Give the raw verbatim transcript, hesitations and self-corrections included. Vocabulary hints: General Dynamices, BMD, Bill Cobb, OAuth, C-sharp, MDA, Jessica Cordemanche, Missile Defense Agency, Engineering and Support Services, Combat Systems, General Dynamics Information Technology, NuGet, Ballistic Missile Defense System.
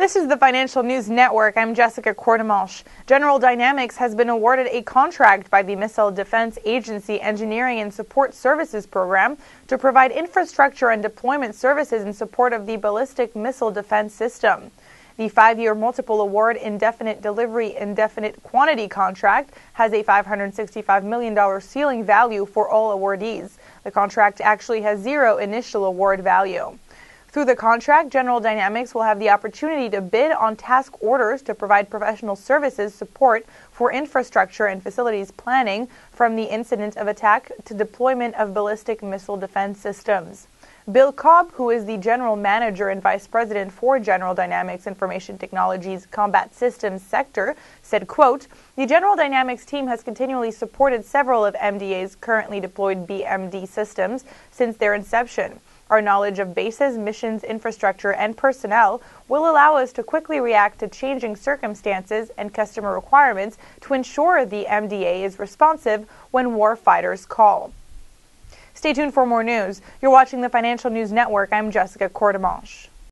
This is the Financial News Network. I'm Jessica Cordemanche. General Dynamics has been awarded a contract by the Missile Defense Agency Engineering and Support Services Program to provide infrastructure and deployment services in support of the Ballistic Missile Defense System. The five-year multiple award indefinite delivery indefinite quantity contract has a five hundred sixty-five million dollars ceiling value for all awardees. The contract actually has zero initial award value. Through the contract, General Dynamics will have the opportunity to bid on task orders to provide professional services support for infrastructure and facilities planning from the incident of attack to deployment of ballistic missile defense systems. Bill Cobb, who is the General Manager and Vice President for General Dynamics Information Technologies Combat Systems sector, said, quote, "The General Dynamics team has continually supported several of M D A's currently deployed B M D systems since their inception. Our knowledge of bases, missions, infrastructure, and personnel will allow us to quickly react to changing circumstances and customer requirements to ensure the M D A is responsive when warfighters call." Stay tuned for more news. You're watching the Financial News Network. I'm Jessica Cordemanche.